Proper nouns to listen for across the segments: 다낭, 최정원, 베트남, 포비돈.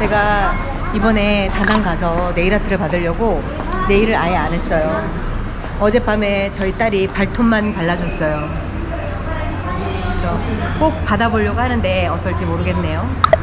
제가 이번에 다낭 가서 네일 아트를 받으려고 네일을 아예 안 했어요. 어젯밤에 저희 딸이 발톱만 발라줬어요. 꼭 받아보려고 하는데 어떨지 모르겠네요.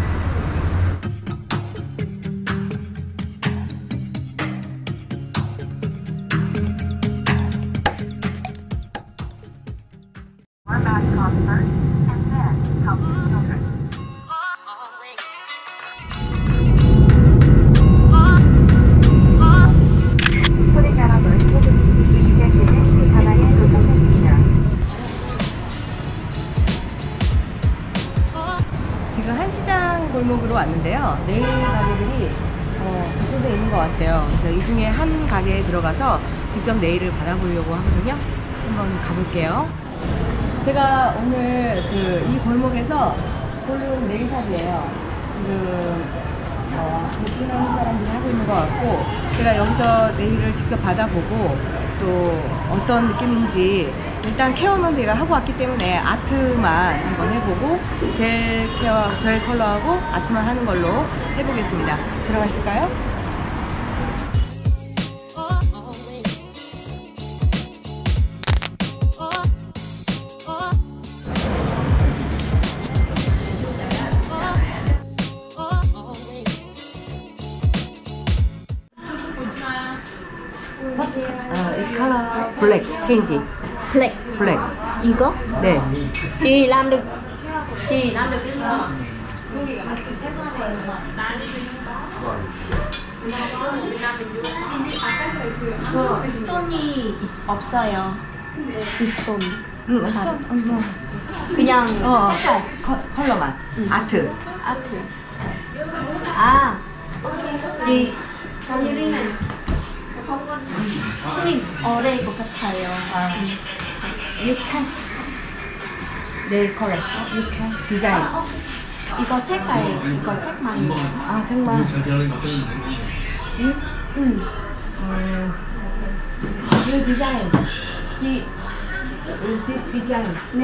지금 한시장 골목으로 왔는데요. 네일 가게들이 곳곳에 있는 것 같아요. 그래서 이 중에 한 가게에 들어가서 직접 네일을 받아보려고 하거든요. 한번 가볼게요. 제가 오늘 이 골목에서 고른 네일샵이에요. 지금 베트남 사람들이 하고 있는 것 같고, 제가 여기서 네일을 직접 받아보고 또 어떤 느낌인지, 일단 케어는 제가 하고 왔기 때문에 아트만 한번 해보고, 젤 케어, 젤 컬러하고 아트만 하는 걸로 해보겠습니다. 들어가실까요? 블랙 체인지. 블랙. 블랙. 이거? 네. 이 남들 이 남들 스톤이 없어요. 이 스톤. 스톤. 그냥 색깔 컬러만. 아트. 아트. 아. 이 손이 어려울 것 같아요. 아. You can. 네일 컬렉션. You can. 디자인. 이거 색깔, 이거 색만. 아, 색만. 응? 응. 이 디자인. 이 디자인. 네.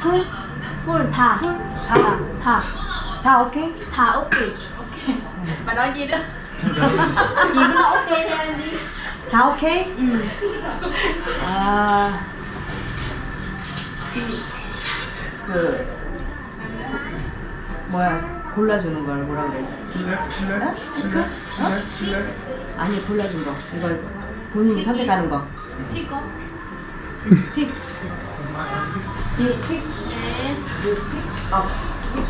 풀? 풀 다. 풀? 다. 다. 다 오케이? 다 오케이. 오케이. 말 nói gì đó. 다 오케이 해야지. 다 오케이? 응. 아. 뭐야, 골라주는 걸 뭐라 그래? 실력? 체크? 실력? 아니, 골라준 거. 이거 본인이 선택하는 거. 픽 거? 픽. 이 픽? 네. 이 픽? 어.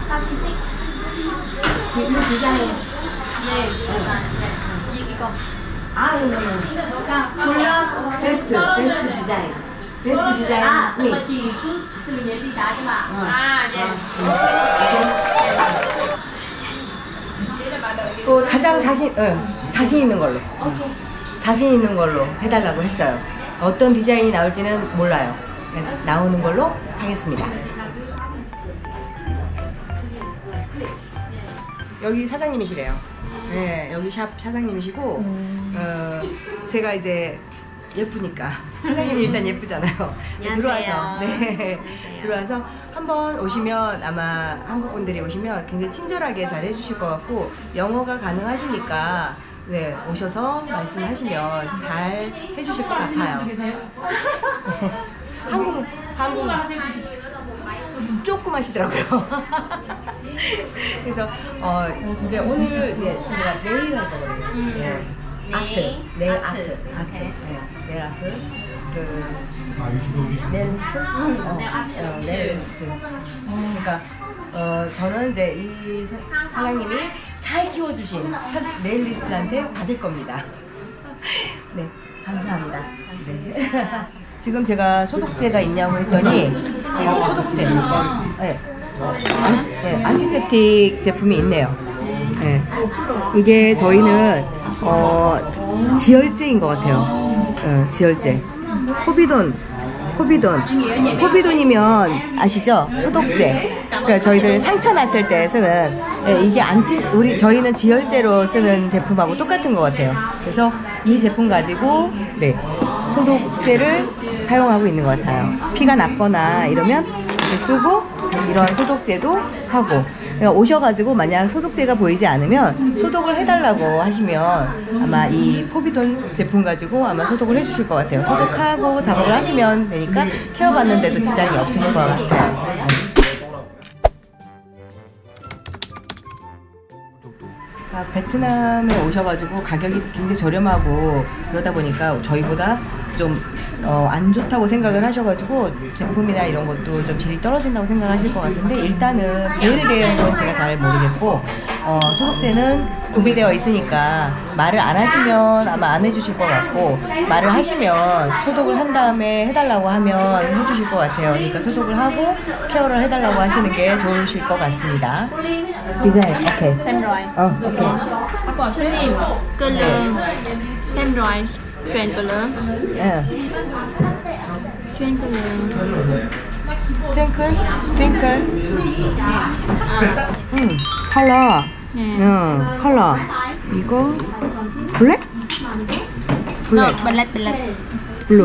사진 픽? 이거 디자인. 네, 이거. 아, 이거. 그러니까 골라서 베스트 디자인. 베스트 디자인. 아, 정말 지금 그런 얘기 하지 마. 아, 네. 또 가장 자신 있는 걸로. 오케이. 자신 있는 걸로 해달라고 했어요. 어떤 디자인이 나올지는 몰라요. 나오는 걸로 하겠습니다. 여기 사장님이시래요. 네, 여기 샵 사장님이시고, 제가 이제 예쁘니까 사장님이 일단 예쁘잖아요. 들어와서 네, 들어와서 한번 오시면 아마 한국 분들이 오시면 굉장히 친절하게 잘 해주실 것 같고, 영어가 가능하시니까 네, 오셔서 말씀하시면 잘 해주실 것 같아요. 한국어 조금 하시더라고요. 그래서 근데 오늘 이제 제가 네일 할 거거든요. 아트, 네일 아트, 네일 아트, 네일 그러니까 저는 이제 이 사장님이 잘 키워주신 네일리스트한테 받을 겁니다. 네, 감사합니다. 네. 지금 제가 소독제가 있냐고 했더니 지금 소독제, 네. 네, 안티셉틱 제품이 있네요. 네. 이게 저희는 지혈제인 것 같아요. 네, 지혈제. 코비돈이면 아시죠? 소독제. 그러니까 저희들 상처 났을 때 쓰는, 네, 이게 저희는 지혈제로 쓰는 제품하고 똑같은 것 같아요. 그래서 이 제품 가지고 네. 소독제를 사용하고 있는 것 같아요. 피가 났거나 이러면 이렇게 쓰고, 이런 소독제도 하고, 그러니까 오셔가지고 만약 소독제가 보이지 않으면 소독을 해달라고 하시면 아마 이 포비돈 제품 가지고 아마 소독을 해주실 것 같아요. 소독하고 작업을 하시면 되니까 케어받는데도 지장이 없으실 것 같아요. 베트남에 오셔가지고 가격이 굉장히 저렴하고 그러다 보니까 저희보다 좀 안 좋다고 생각을 하셔가지고 제품이나 이런 것도 좀 질이 떨어진다고 생각하실 것 같은데, 일단은 제일에 대한 건 제가 잘 모르겠고 소독제는 구비되어 있으니까 말을 안 하시면 아마 안 해주실 것 같고, 말을 하시면 소독을 한 다음에 해달라고 하면 해주실 것 같아요. 그러니까 소독을 하고 케어를 해달라고 하시는 게 좋으실 것 같습니다. 디자인 오케이. 샘 chuyển color, chuyển color, twinkle, twinkle, 컬러, 컬러, 이거 블랙, 블랙, 블랙, 블랙, 블루,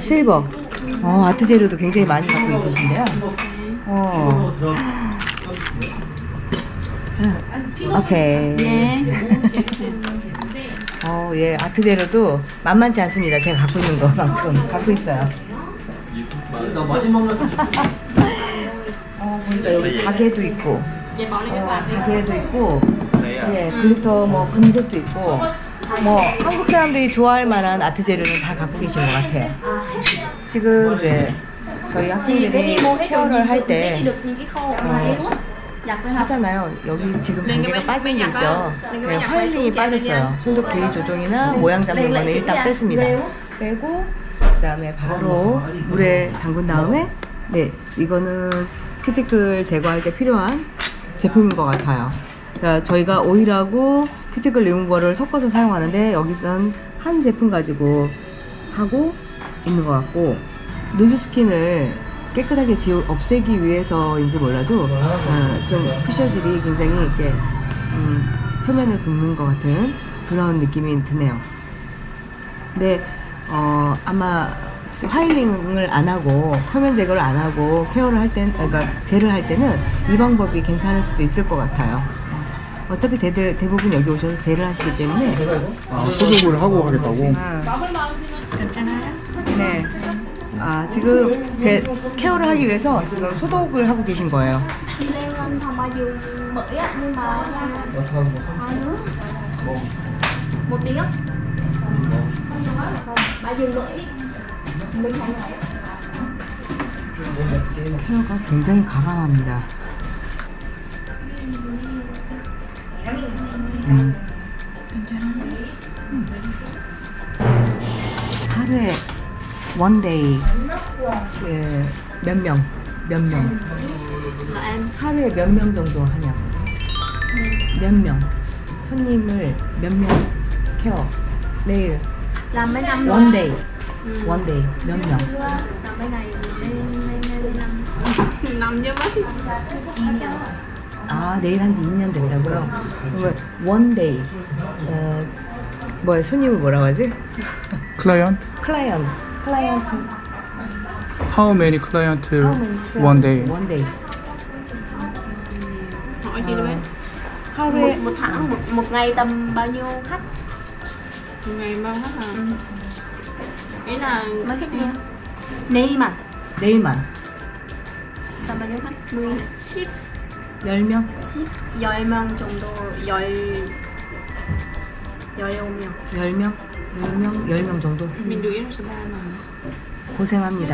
실버, 아트 재료도 굉장히 많이 갖고 계신데요. 오케이. 예, 아트 재료도 만만치 않습니다. 제가 갖고 있는 것만큼 갖고 있어요. 보니까 여기 자개도 있고, 예, 글리터 뭐 금속도 있고, 뭐 한국 사람들이 좋아할 만한 아트 재료는 다 갖고 계신 것 같아요. 지금 이제 저희 학생들이 케어를 할 때 하잖아요. 여기 지금 단계가 빠진 게 있죠. 네, 화일링이 빠졌어요. 손톱 길이 조정이나 모양 잡는 거는 일단 뺐습니다. 빼고 그 다음에 바로 물에 담근 다음에, 네, 이거는 큐티클 제거할 때 필요한 제품인 것 같아요. 그러니까 저희가 오일하고 큐티클 리무버를 섞어서 사용하는데 여기서는 한 제품 가지고 하고 있는 것 같고, 누즈 스킨을 깨끗하게 없애기 위해서인지 몰라도 좀 퓨셔질이 굉장히 이렇게 표면을 긁는 것 같은 그런 느낌이 드네요. 근데 아마 화일링을 안 하고 표면 제거를 안 하고 케어를 할 때는, 그러니까 젤을 할 때는 이 방법이 괜찮을 수도 있을 것 같아요. 어차피 대부분 여기 오셔서 젤을 하시기 때문에 소독을 하고 하겠다고. 괜찮아요? 네. 지금 제 케어를 하기 위해서 지금 소독을 하고 계신 거예요. 케어가 굉장히 과감합니다. 하루에 원데이 몇 명 하루에 몇 명 정도 하냐, 몇 명 손님을 몇 명 케어 내일 원데이 몇 명 내일 한지 2년 된다고요? 원데이 손님을 뭐라고 하지? 클라이언트. How many clients one day? 하루에 một ngày tầm bao nhiêu khách? Một ngày bao khách à? Ý là mấy khách đi? 내일만. Tầm bao nhiêu khách? 10명. 10명 정도. 10명 정도? 고생합니다.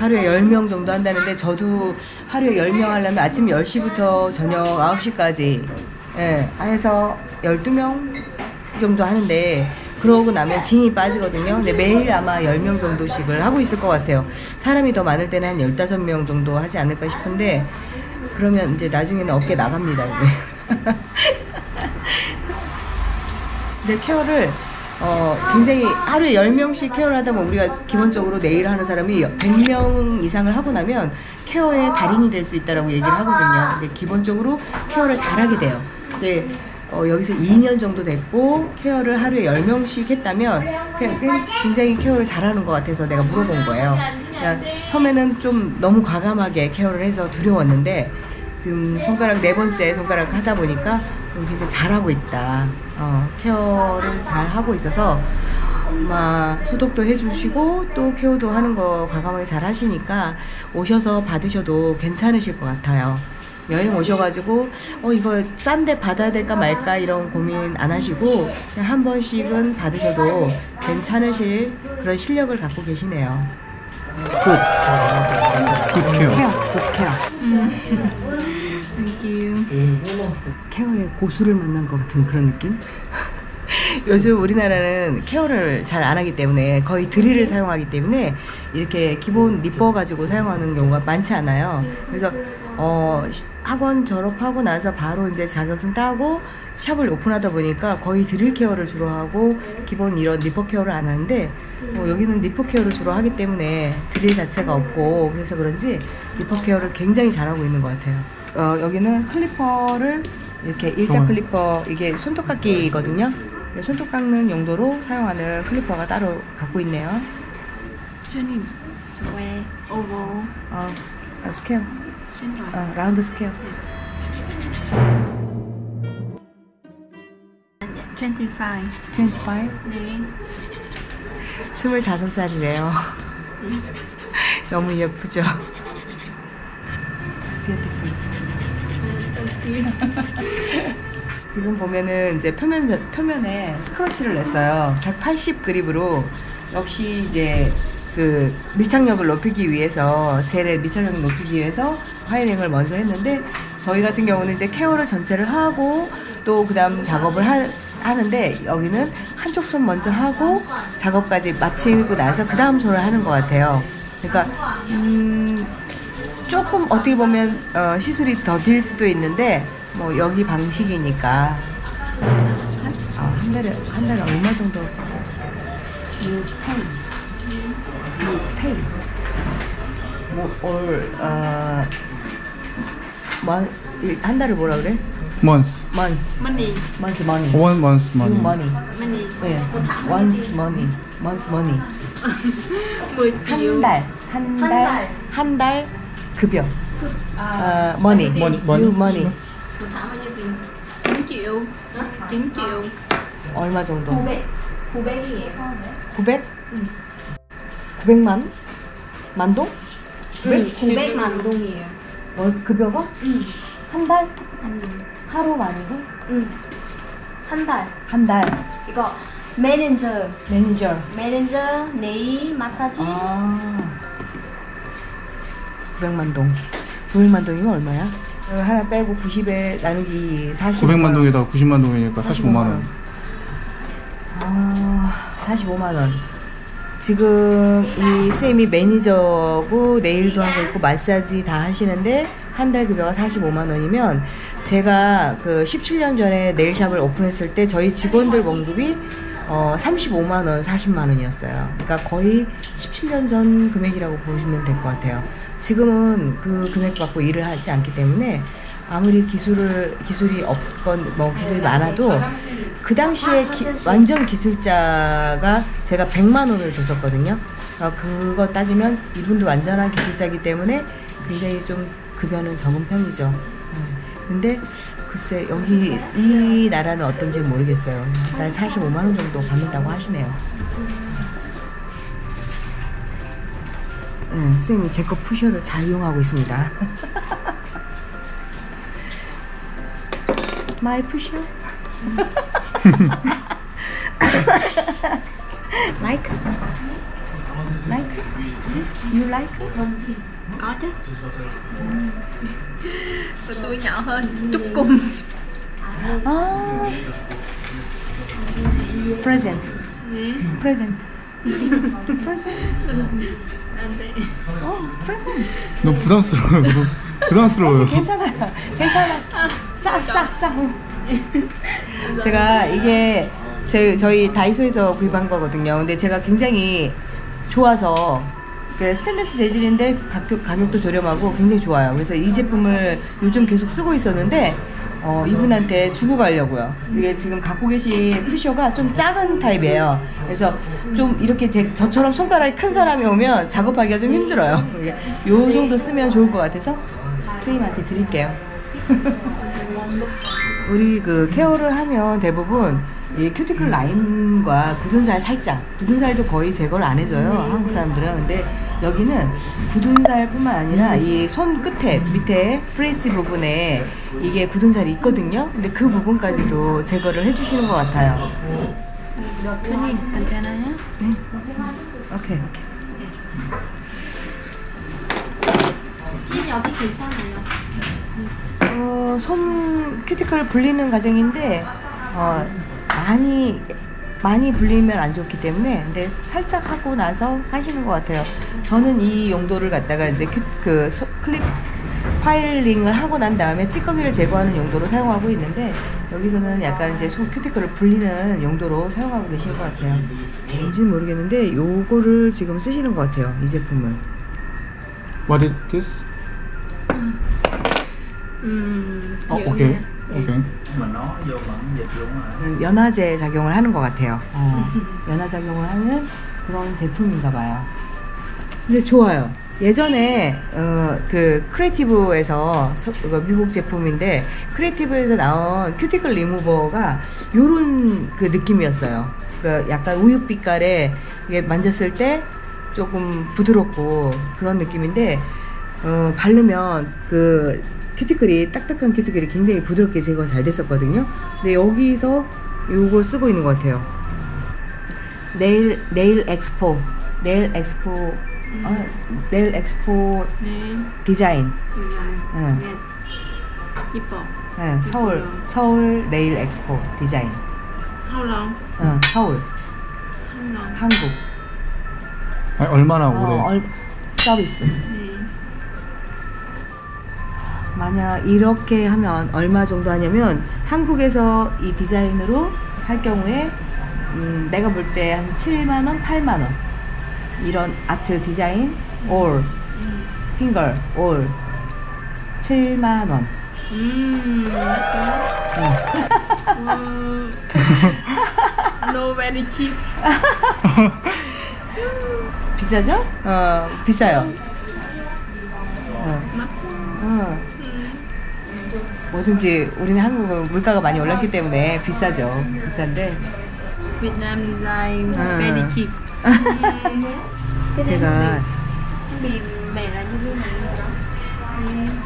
하루에 10명 정도 한다는데, 저도 하루에 10명 하려면 아침 10시부터 저녁 9시까지 해서 12명 정도 하는데, 그러고 나면 진이 빠지거든요. 근데 매일 아마 10명 정도씩을 하고 있을 것 같아요. 사람이 더 많을 때는 한 15명 정도 하지 않을까 싶은데, 그러면 이제 나중에는 어깨 나갑니다. 근데 케어를 굉장히 하루에 10명씩 케어를 하다 보면, 우리가 기본적으로 네일 하는 사람이 100명 이상을 하고 나면 케어의 달인이 될 수 있다라고 얘기를 하거든요. 근데 기본적으로 케어를 잘하게 돼요. 네, 여기서 2년 정도 됐고 케어를 하루에 10명씩 했다면 굉장히 케어를 잘하는 것 같아서 내가 물어본 거예요. 그러니까 처음에는 좀 너무 과감하게 케어를 해서 두려웠는데 지금 손가락 4번째 손가락 하다 보니까 굉장히 잘하고 있다. 케어를 잘하고 있어서 막 소독도 해주시고 또 케어도 하는 거 과감하게 잘 하시니까 오셔서 받으셔도 괜찮으실 것 같아요. 여행 오셔가지고 이거 싼데 받아야 될까 말까 이런 고민 안 하시고 그냥 한 번씩은 받으셔도 괜찮으실 그런 실력을 갖고 계시네요. 굿 케어. 땡큐. 케어의 고수를 만난 것 같은 그런 느낌? 요즘 우리나라는 케어를 잘 안 하기 때문에 거의 드릴을 사용하기 때문에 이렇게 기본 니퍼 가지고 사용하는 경우가 많지 않아요. 그래서 학원 졸업하고 나서 바로 이제 자격증 따고 샵을 오픈하다 보니까 거의 드릴 케어를 주로 하고 기본 이런 니퍼 케어를 안 하는데 여기는 니퍼 케어를 주로 하기 때문에 드릴 자체가 없고 그래서 그런지 니퍼 케어를 굉장히 잘하고 있는 것 같아요. 여기는 클리퍼를 이렇게 일자 클리퍼, 이게 손톱깎이거든요. 손톱 깎는 용도로 사용하는 클리퍼가 따로 갖고 있네요. 슈님, 왜? 오버. 스퀘어. 라운드 스퀘어. 25. 네. 25살이래요. 너무 예쁘죠? 지금 보면은 이제 표면에 스크러치를 냈어요. 180 그립으로. 역시 이제 그 밀착력을 높이기 위해서 젤의 밀착력을 높이기 위해서 화이링을 먼저 했는데 저희 같은 경우는 이제 케어를 전체를 하고 또 그 다음 작업을 하는데 여기는 한쪽 손 먼저 하고 작업까지 마치고 나서 그 다음 손을 하는 것 같아요. 그러니까 조금 어떻게 보면 시술이 더 들 수도 있는데 뭐 여기 방식이니까 한 달에 얼마 정도? 6페이. 한 달을 뭐라 그래? Month. 한 달 급여. money. 땡큐. 얼마 정도? 900이에요. 900? 응. 900만? 만동? 900만 동이에요. 급여가? 응. 한 달? 하루 만이고? 응. 한 달. 이거 매니저 네일 마사지. 900만 동. 900만 동이면 얼마야? 하나 빼고 90에 나누기 40. 900만 동에다가 90만 동이니까 45만 원. 45만 원. 지금 이 쌤이 매니저고 네일도 하고 있고 마사지 다 하시는데 한 달 급여가 45만 원이면 제가 그 17년 전에 네일샵을 오픈했을 때 저희 직원들 월급이 35만 원, 40만 원이었어요. 그러니까 거의 17년 전 금액이라고 보시면 될 것 같아요. 지금은 그 금액 받고 일을 하지 않기 때문에 아무리 기술이 없건 뭐 기술이 많아도 그 당시에 완전 기술자가 제가 100만 원을 줬었거든요. 그거 따지면 이분도 완전한 기술자이기 때문에 굉장히 좀 급여는 적은 편이죠. 근데 글쎄 여기 이 나라는 어떤지 모르겠어요. 한 45만 원 정도 받는다고 하시네요. 선생님이 제거 푸셔를 잘 이용하고 있습니다. 마이 푸셔? Like? You like? Có chứ. Của tôi nhỏ hơn chút cùng. Present. 네. Present. Present. 너무 부담스러워요. 괜찮아요. 싹. 제가 이게 저희 다이소에서 구입한 거거든요. 근데 제가 굉장히 좋아서 스테인리스 재질인데 가격도 저렴하고 굉장히 좋아요. 그래서 이 제품을 요즘 계속 쓰고 있었는데 이분한테 주고 가려고요. 이게 지금 갖고 계신 푸셔가 좀 작은 타입이에요. 그래서 좀 이렇게 저처럼 손가락이 큰 사람이 오면 작업하기가 좀 힘들어요. 요 정도 쓰면 좋을 것 같아서 스님한테 드릴게요. 우리 그 케어를 하면 대부분 이 큐티클 라인과 굳은살 살짝, 굳은살도 거의 제거를 안 해줘요, 한국 사람들은. 근데 여기는 굳은살뿐만 아니라 이 손 끝에 밑에 프레치 부분에 이게 굳은살이 있거든요. 근데 그 부분까지도 제거를 해주시는 것 같아요. 손님 괜찮아요? 네. 오케이 오케이. 찜 여기 괜찮아요. 손 큐티클 불리는 과정인데 많이 불리면 안 좋기 때문에 근데 살짝 하고 나서 하시는 것 같아요. 저는 이 용도를 갖다가 이제 클립 파일링을 하고 난 다음에 찌꺼기를 제거하는 용도로 사용하고 있는데 여기서는 약간 이제 손 큐티클을 불리는 용도로 사용하고 계신 것 같아요. 뭔지는 모르겠는데 요거를 지금 쓰시는 것 같아요. 이 제품은. What is this? 오케이. 오케이. 연화제 작용을 하는 것 같아요. 연화 작용을 하는 그런 제품인가 봐요. 근데 좋아요. 예전에 그 크리에이티브에서 미국 제품인데 크리에이티브에서 나온 큐티클 리무버가 요런 그 느낌이었어요. 그 약간 우유 빛깔에 이게 만졌을 때 조금 부드럽고 그런 느낌인데 바르면 그 큐티클이 딱딱한 큐티클이 굉장히 부드럽게 제거가 잘 됐었거든요. 근데 여기서 요걸 쓰고 있는 것 같아요. 네일 엑스포 네. 디자인. 네. 이뻐. 네, 서울 네일 엑스포 디자인. 한국. 응, 서울. 한국. 아니, 얼마나 오래? 서비스. 네. 만약 이렇게 하면 얼마 정도 하냐면 한국에서 이 디자인으로 할 경우에 내가 볼 때 한 7만원, 8만원 이런 아트 디자인 올 핑거 올 7만원 No very cheap. 비싸죠? 비싸요. 뭐든지 우리는 한국은 물가가 많이 올랐기 때문에 비싸죠. 비싼데 베트남 디자인 very cheap. 제가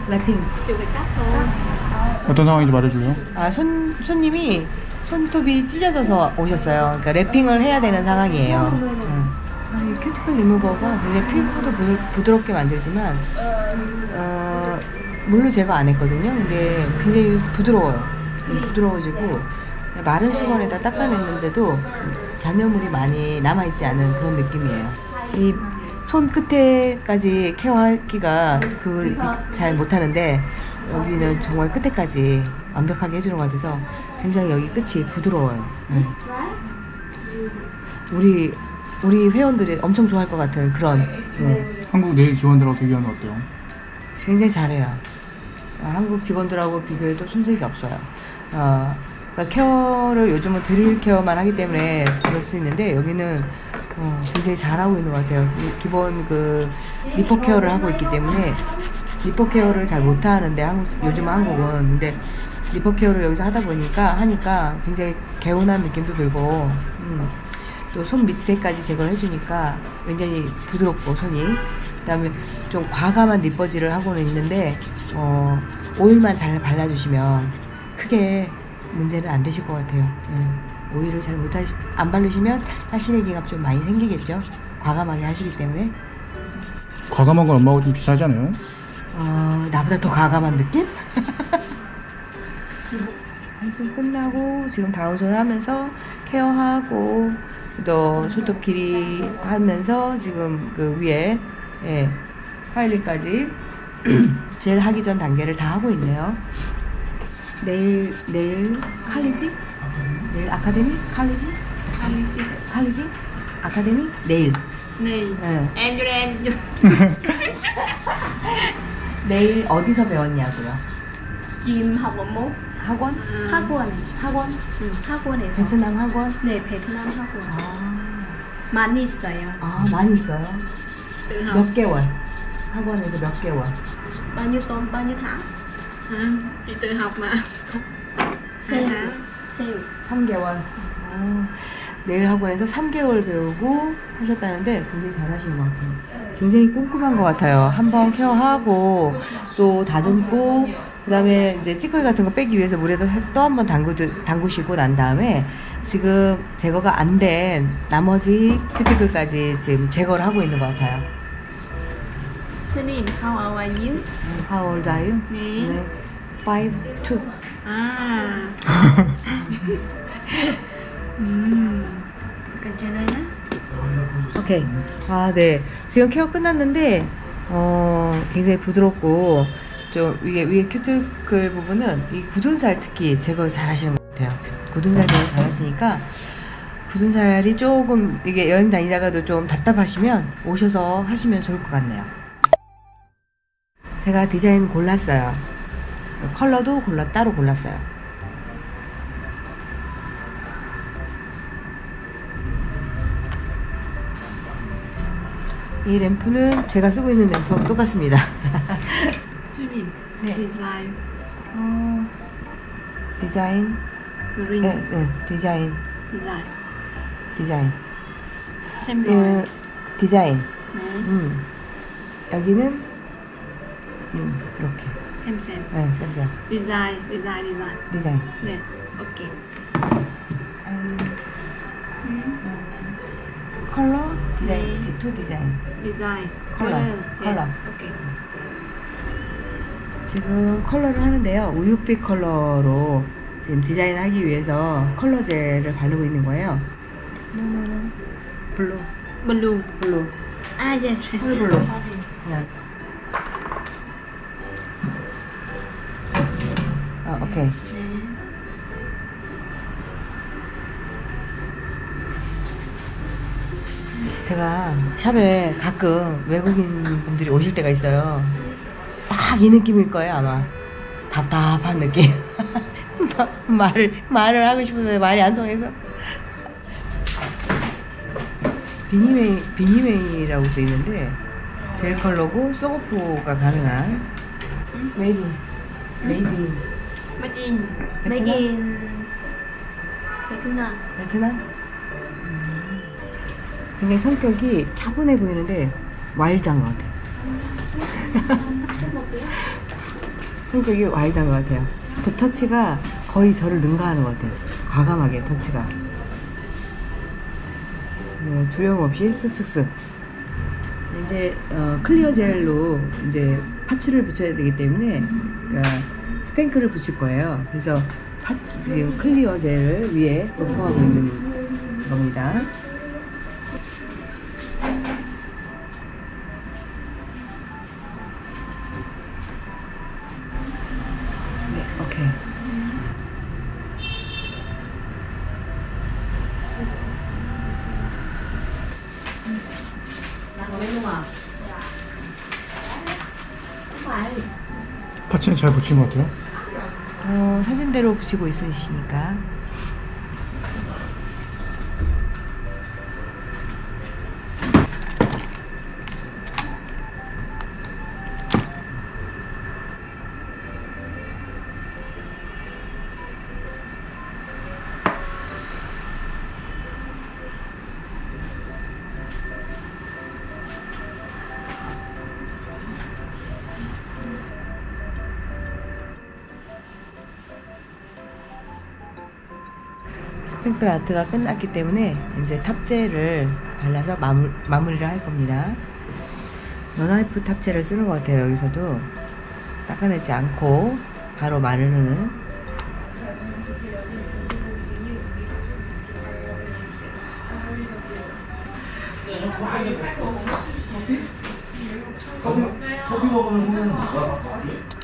랩핑 어떤 상황인지 말해줄래요? 아, 손님이 손톱이 찢어져서 오셨어요. 그러니까 랩핑을 해야 되는 상황이에요. 이 큐티클 리무버가 굉장히 피부도 부드럽게 만들지만 물로 제거 안 했거든요. 근데 굉장히 부드러워요. 부드러워지고 마른 수건에다 닦아냈는데도 잔여물이 많이 남아있지 않은 그런 느낌이에요. 이 손 끝에까지 케어하기가 잘 못하는데 여기는 정말 끝에까지 완벽하게 해주는 것 같아서 굉장히 여기 끝이 부드러워요. 우리 회원들이 엄청 좋아할 것 같은 그런. 한국 네일 직원들하고 비교하면 어때요? 굉장히 잘해요. 한국 직원들하고 비교해도 손색이 없어요. 그러니까 케어를 요즘은 드릴 케어만 하기 때문에 그럴 수 있는데 여기는 굉장히 잘하고 있는 것 같아요. 기본 그 리포 케어를 하고 있기 때문에 리포 케어를 잘 못하는데 요즘 한국은 근데 리포 케어를 여기서 하니까 굉장히 개운한 느낌도 들고 또 손 밑에까지 제거를 해주니까 굉장히 부드럽고 손이 그 다음에 좀 과감한 립버지를 하고는 있는데 오일만 잘 발라주시면 크게 문제는 안 되실 것 같아요. 오일을 잘 안 바르시면 가시내기가 좀 많이 생기겠죠. 과감하게 하시기 때문에. 과감한 건 엄마하고 좀 비슷하지 않아요? 나보다 더 과감한 느낌? 한손 끝나고 지금 다운손 하면서 케어하고 또 손톱 길이 하면서 지금 그 위에 파일링까지 젤 하기 전 단계를 다 하고 있네요. 내일 칼리지? 내일 아카데미? 칼리지? 아카데미? 내일. 앤드류. 내일 어디서 배웠냐고요? 김 하고 뭐? 학원? 학원에서. 베트남 학원? 네, 베트남 학원. 많이 있어요. 많이 있어요? 몇 개월? 학원에서 몇 개월? bao nhiêu tuần, bao nhiêu tháng? Chị tự học mà. 3개월. 내일 학원에서 3개월 배우고 하셨다는데 굉장히 잘하시는 것 같아요. 굉장히 꼼꼼한 것 같아요. 한번 케어하고 또 다듬고 그다음에 이제 찌꺼기 같은 거 빼기 위해서 물에다 또 한번 담그시고 난 다음에 지금 제거가 안 된 나머지 큐티클까지 지금 제거를 하고 있는 것 같아요. 선생님, how old are you? How old are you? 네. 5, 2. 괜찮아요? 오케이. 네. 지금 케어 끝났는데 굉장히 부드럽고 좀 위에 큐티클 부분은 이 굳은 살 특히 제거를 잘 하시는 것 같아요. 굳은 살 제거 잘 하시니까 굳은 살이 조금 이게 여행 다니다가도 좀 답답하시면 오셔서 하시면 좋을 것 같네요. 제가 디자인 골랐어요. 컬러도 따로 골랐어요. 이 램프는 제가 쓰고 있는 램프하고 똑같습니다. 주님, 네. 디자인. 디자인. 그린. 네, 디자인. 디자인. 심플. 디자인. 네. 여기는 이렇게. 쌤쌤. 네, 쌤쌤. 디자인. 네, 오케이. 컬러, 디자인, 네. 투 디자인. 컬러. 오케이. 지금 컬러를 하는데요. 우유빛 컬러로 지금 디자인하기 위해서 컬러젤을 바르고 있는 거예요. 블루. 예, 펄블루. 오케이. 네. 제가 샵에 가끔 외국인 분들이 오실 때가 있어요. 딱 이 느낌일 거예요, 아마. 답답한 느낌. 말을 하고 싶은데 말이 안 통해서. 비니웨이라고 돼 있는데, 젤 컬러고, 소거포가 가능한. 메이드 인. 베트남? 굉장히 성격이 차분해 보이는데 와일드한 것 같아요. 성격이 와일드한 것 같아요. 그 터치가 거의 저를 능가하는 것 같아요. 과감하게 터치가. 두려움 없이 쓱쓱쓱. 이제 클리어 젤로 이제 파츠를 붙여야 되기 때문에 스팽크를 붙일 거예요. 그래서 클리어 젤을 위에 도포하고 있는 겁니다. 오케이. 파츠는 잘 붙인 것 같아요? 사진대로 붙이고 있으시니까. 스팽클 아트가 끝났기 때문에 이제 탑재를 발라서 마무리를 할 겁니다. 너나이프 탑재를 쓰는 것 같아요. 여기서도 닦아내지 않고 바로 마르는.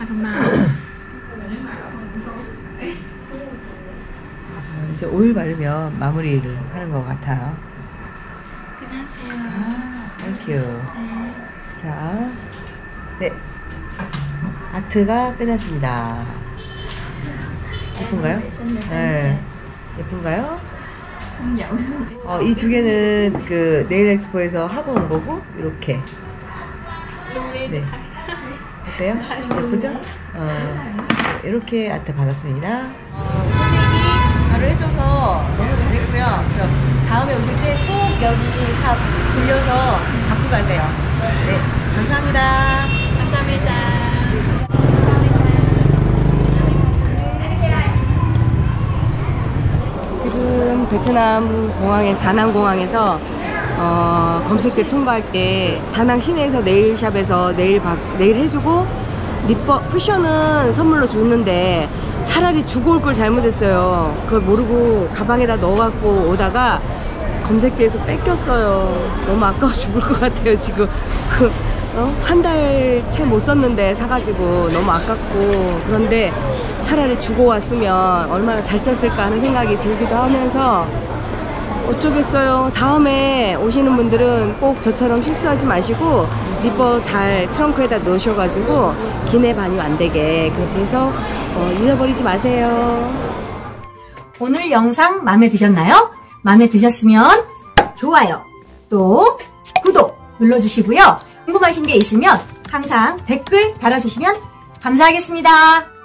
아로마. 이제 오일 바르면 마무리를 하는 것 같아요. 안녕하세요. 땡큐. 네. 자, 네. 아트가 끝났습니다. 예쁜가요? 네. 예쁜가요? 이 두 개는 그 네일 엑스포에서 하고 온 거고, 이렇게. 네. 어때요? 예쁘죠? 이렇게 아트 받았습니다. 선생님이 저를 해줘서 너무 잘했고요. 그래서 다음에 오실 때 꼭 여기 샵 들려서 갖고 가세요. 네. 감사합니다. 감사합니다. 지금 베트남 공항에 다낭 공항에서 검색대 통과할 때 다낭 시내에서 네일샵에서 네일 해주고 립버 쿠션은 선물로 줬는데 차라리 주고 올 걸 잘못했어요. 그걸 모르고 가방에다 넣어갖고 오다가 검색대에서 뺏겼어요. 너무 아까워 죽을 것 같아요 지금. 한 달 채 못 썼는데 사가지고 너무 아깝고, 그런데 차라리 주고 왔으면 얼마나 잘 썼을까 하는 생각이 들기도 하면서 어쩌겠어요. 다음에 오시는 분들은 꼭 저처럼 실수하지 마시고 리버 잘 트렁크에다 넣으셔가지고 기내 반입 안 되게 그렇게 해서 잊어버리지 마세요. 오늘 영상 마음에 드셨나요? 마음에 드셨으면 좋아요 또 구독 눌러주시고요. 궁금하신 게 있으면 항상 댓글 달아주시면 감사하겠습니다.